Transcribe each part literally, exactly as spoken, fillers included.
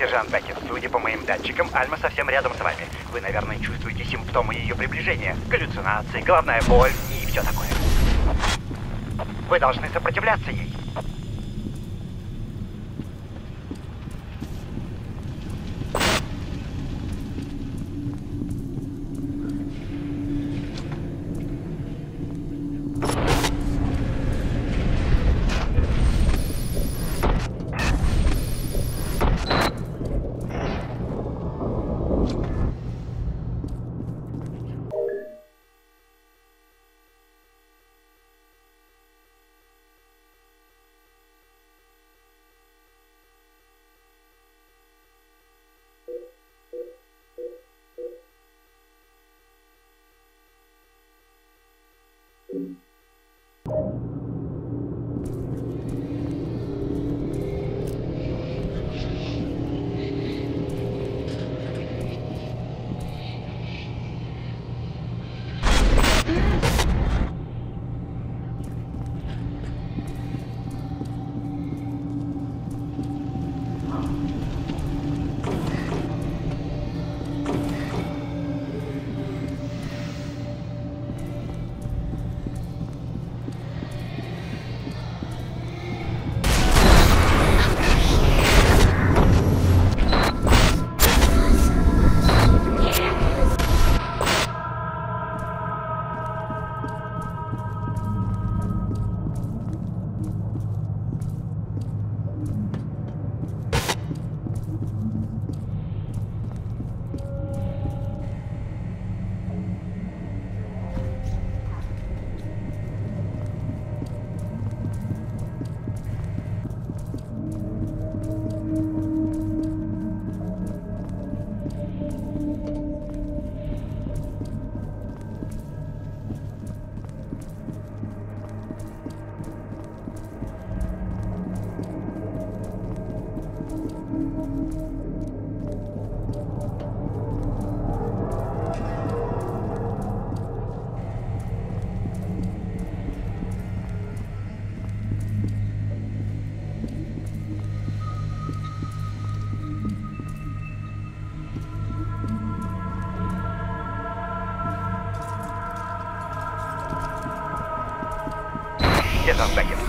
Сержант Беккет, судя по моим датчикам, Альма совсем рядом с вами. Вы, наверное, чувствуете симптомы ее приближения. Галлюцинации, головная боль и все такое. Вы должны сопротивляться ей.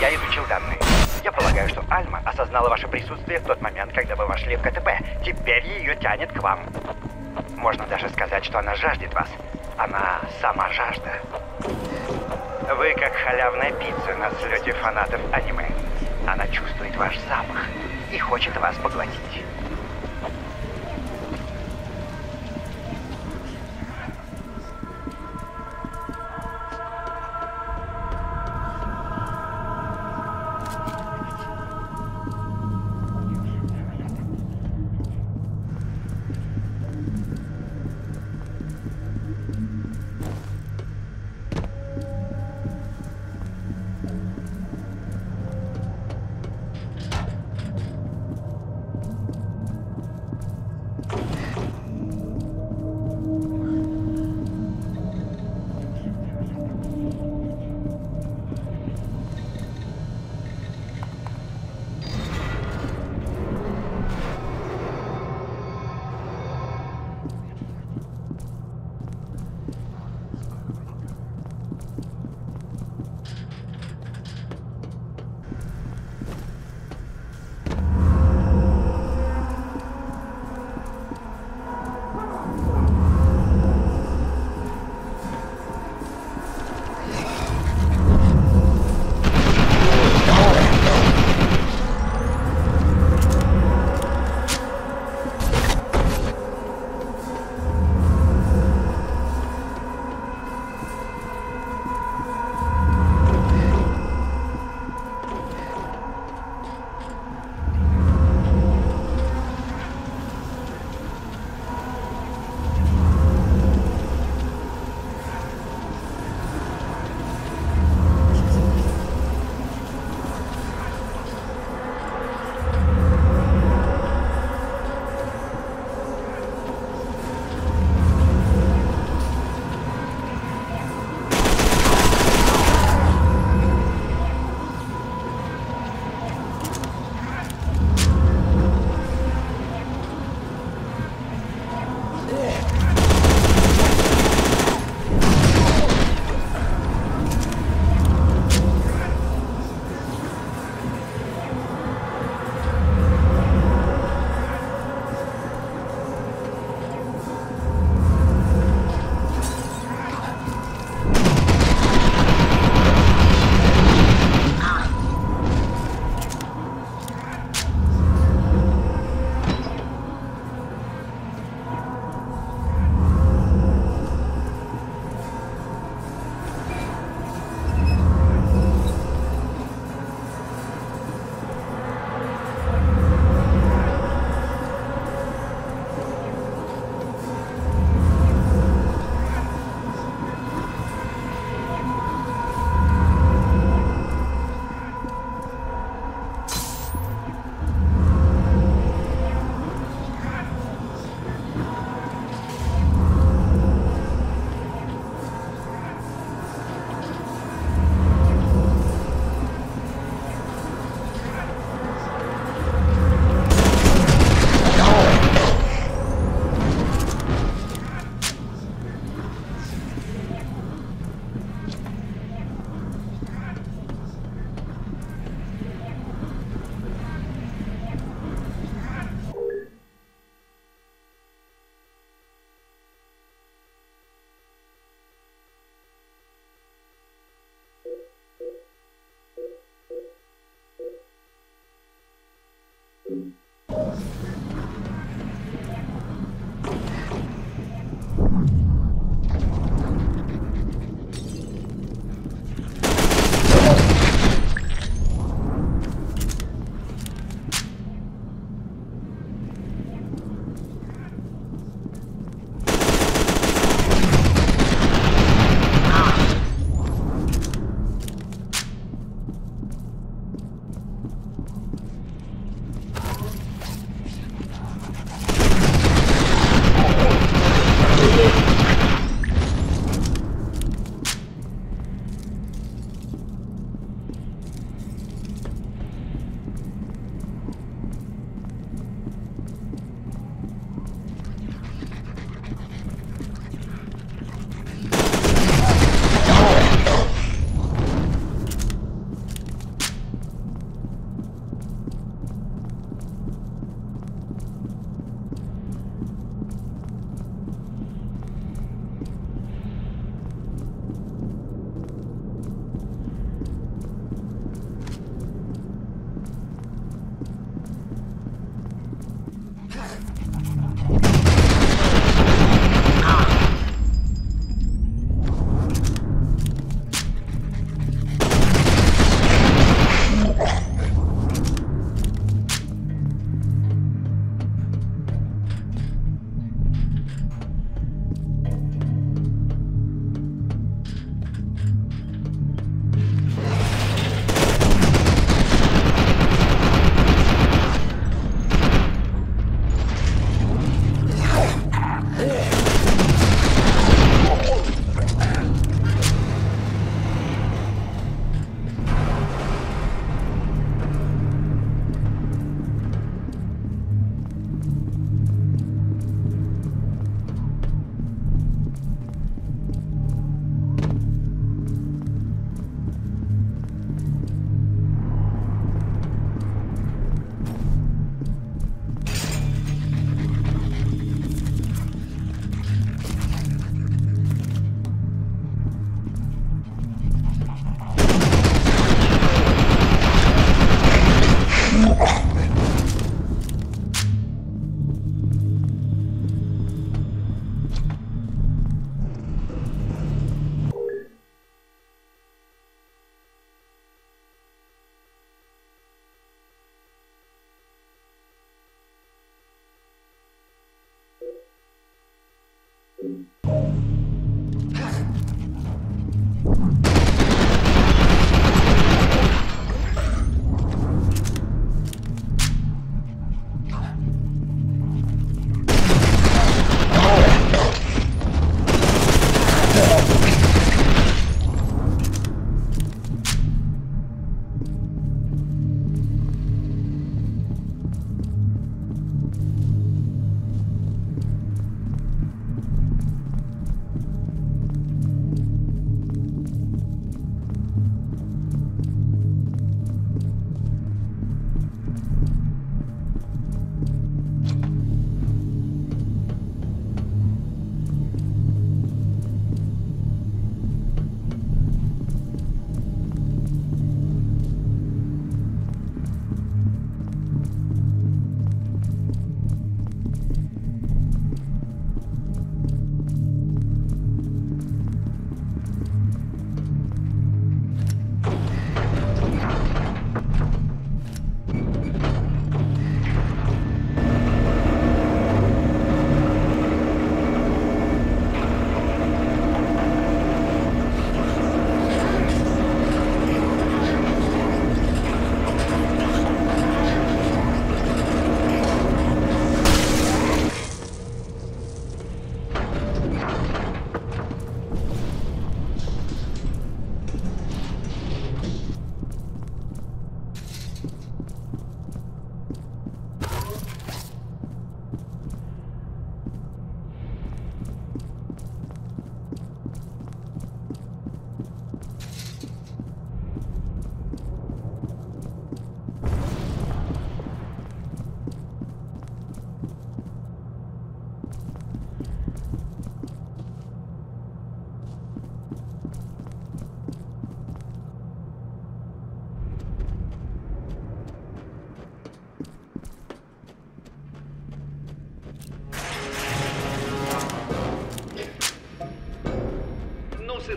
Я изучил данные. Я полагаю, что Альма осознала ваше присутствие в тот момент, когда вы вошли в ка тэ пэ. Теперь ее тянет к вам. Можно даже сказать, что она жаждет вас. Она сама жажда. Вы как халявная пицца на слете фанатов аниме. Она чувствует ваш запах и хочет вас поглотить.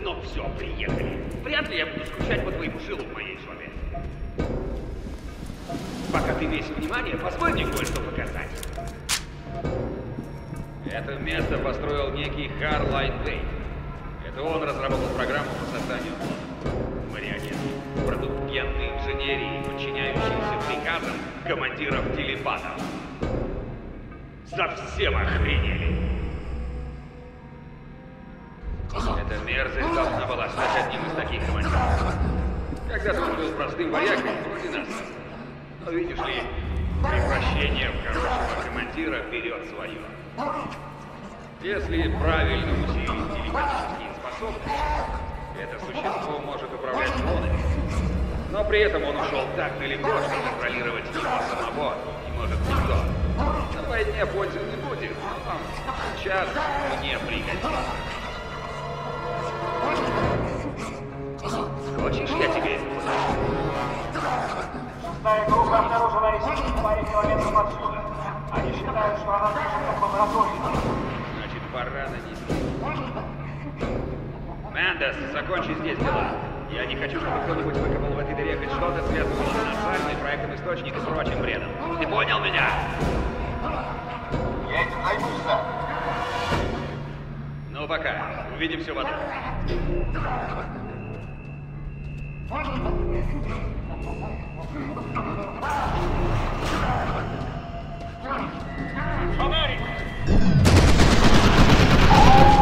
Ну все, приехали. Вряд ли я буду скучать по твоему жилу в моей жопе. Пока ты весь внимание, позволь мне кое-что показать. Это место построил некий Харлайн Вейт. Это он разработал программу по созданию клонов. Марионетки. Продукт генной инженерии, подчиняющийся приказам командиров-телепатов. Совсем охренели. Эта мерзость должна была стать одним из таких командиров. Когда-то он был простым воякой, вроде нас. Но видишь ли, превращение в хорошего командира берет свое. Если правильно усилить телепатические способности, это существо может управлять клонами. Но при этом он ушел так далеко, что контролировать его самого не может никто. На войне пользы не будет, но там сейчас мне пригодится. Хочешь, я тебе это покажу? Шестая группа обнаружила резервы в паре километров отсюда. Они считают, что она слышит в лаборатории. Значит, пора нанести. Мендес, закончи здесь дела. Я не хочу, чтобы кто-нибудь выкопал в этой дыре хоть что-то, связанное с национальным проектом источника и прочим бредом. Ты понял меня? Я этим займусь, сэр. Ну, пока. Увидимся в отеле. Фонарик! Oh!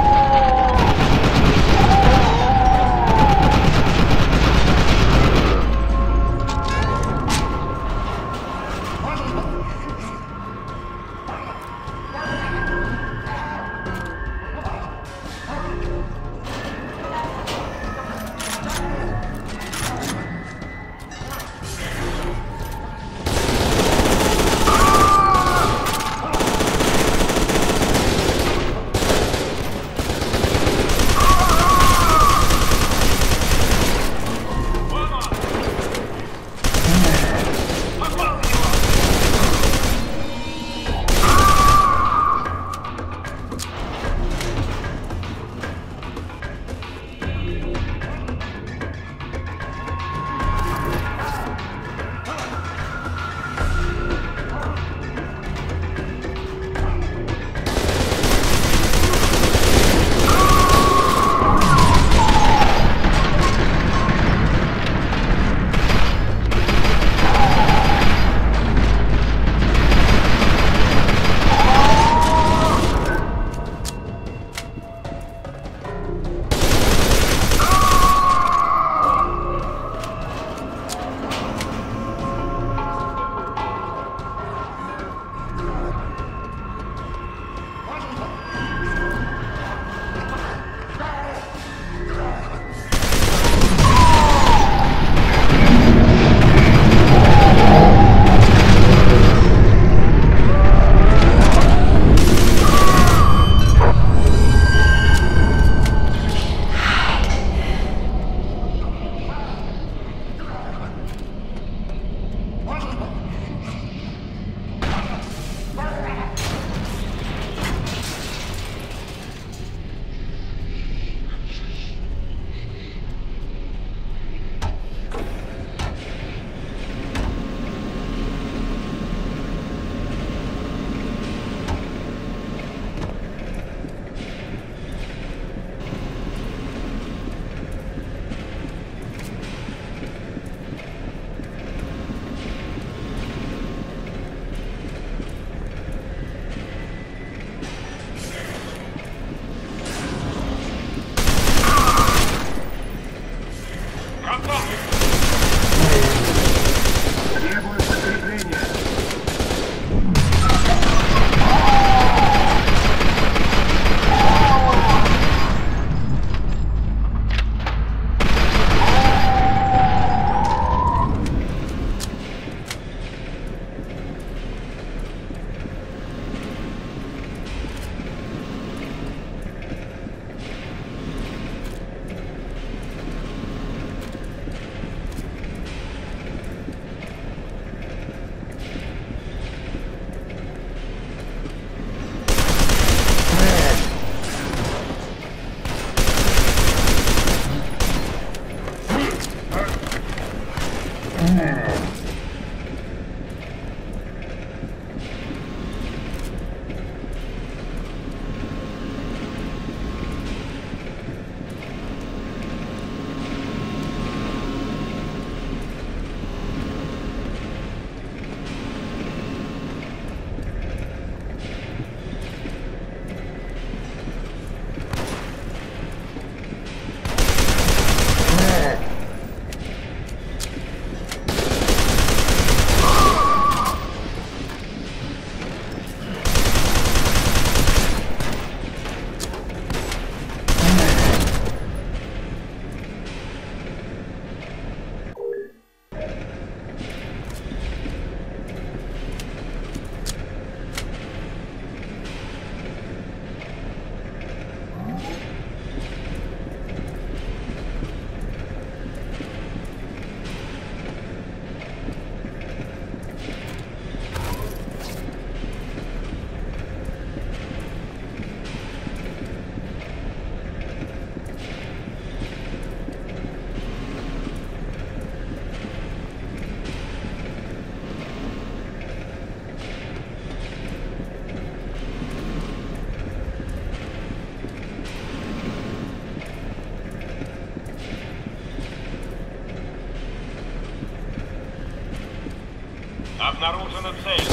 Обнаружена цель.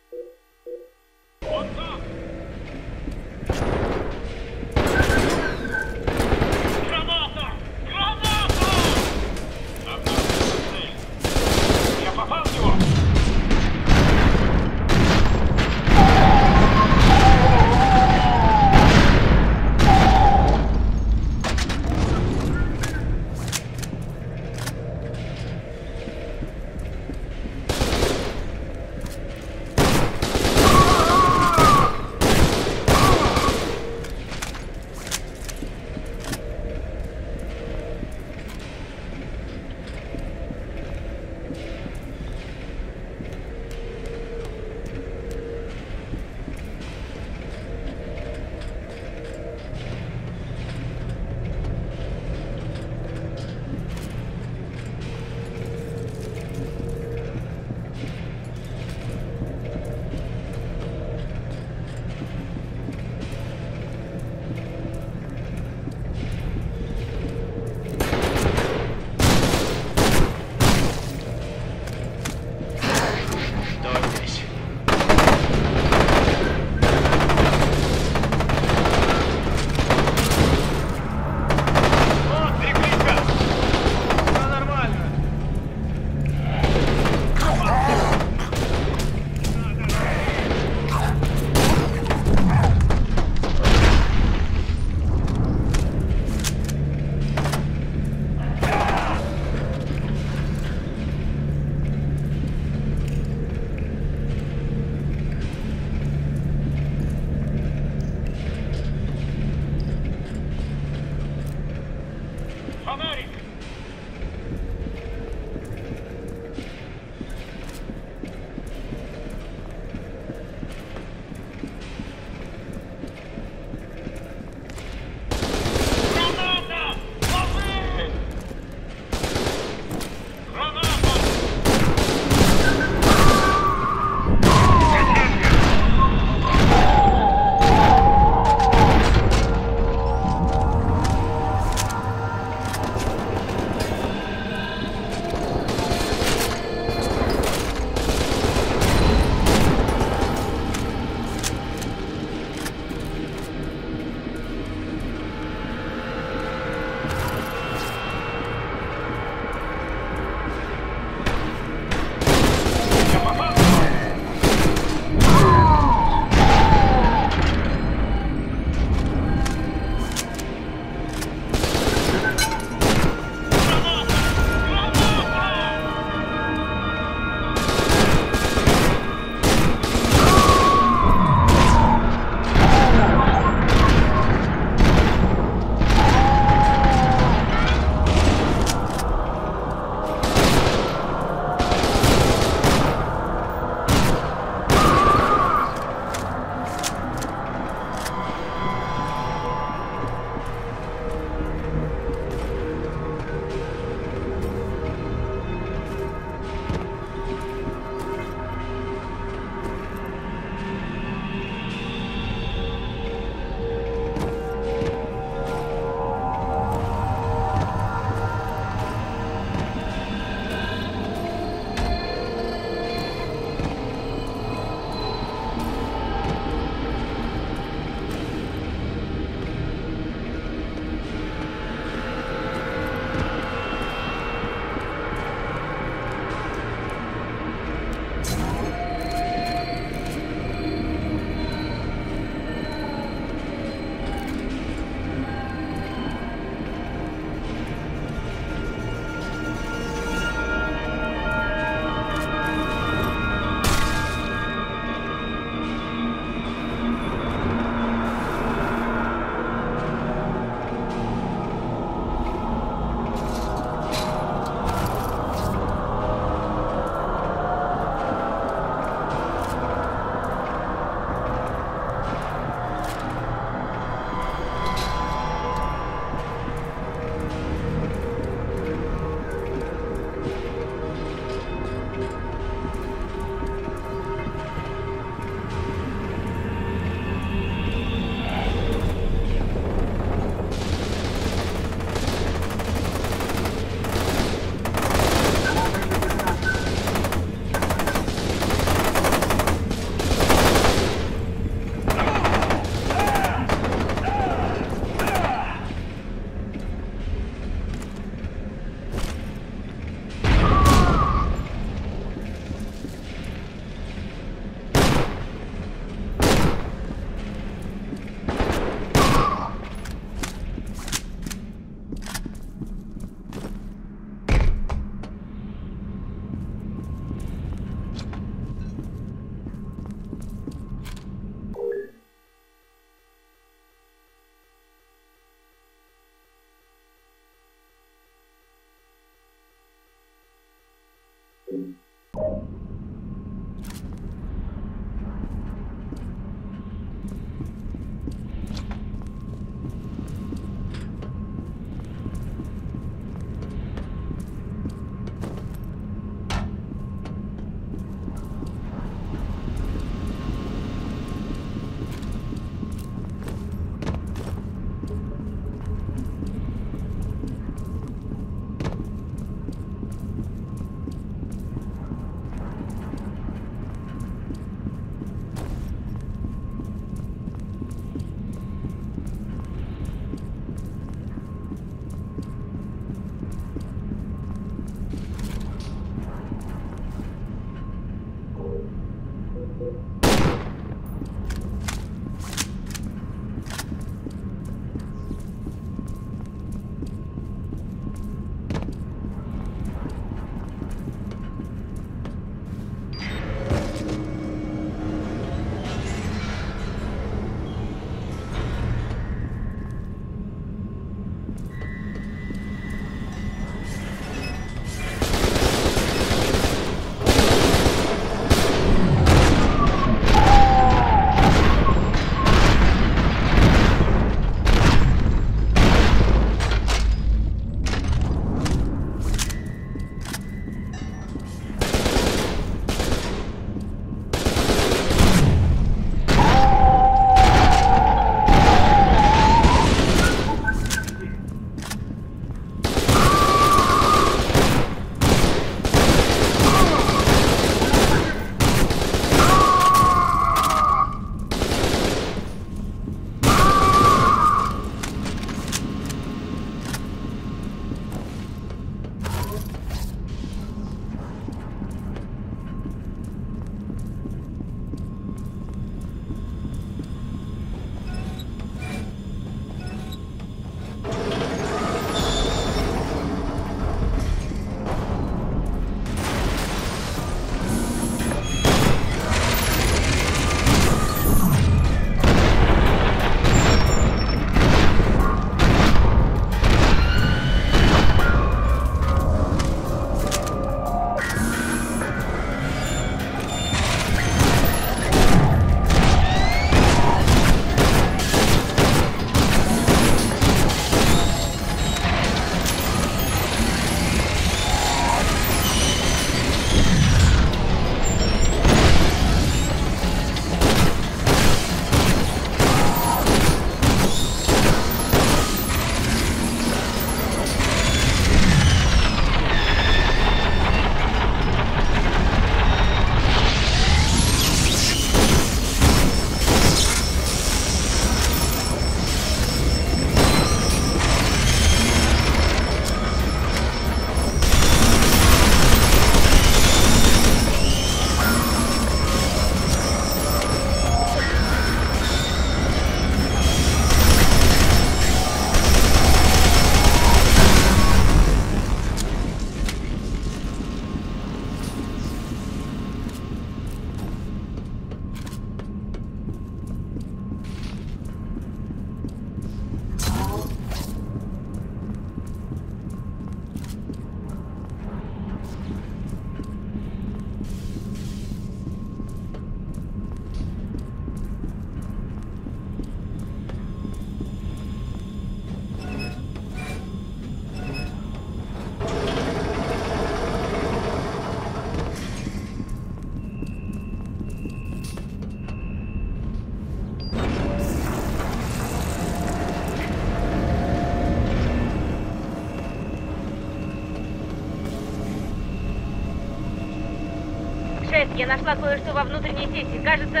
Я нашла кое-что во внутренней сети. Кажется...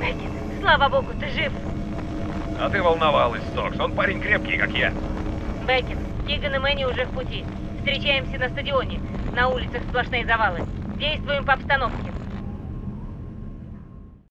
Беккет, слава богу, ты жив. А ты волновалась, Стокс. Он парень крепкий, как я. Беккет, Киган и Мэнни уже в пути. Встречаемся на стадионе. На улицах сплошные завалы. Действуем по обстановке.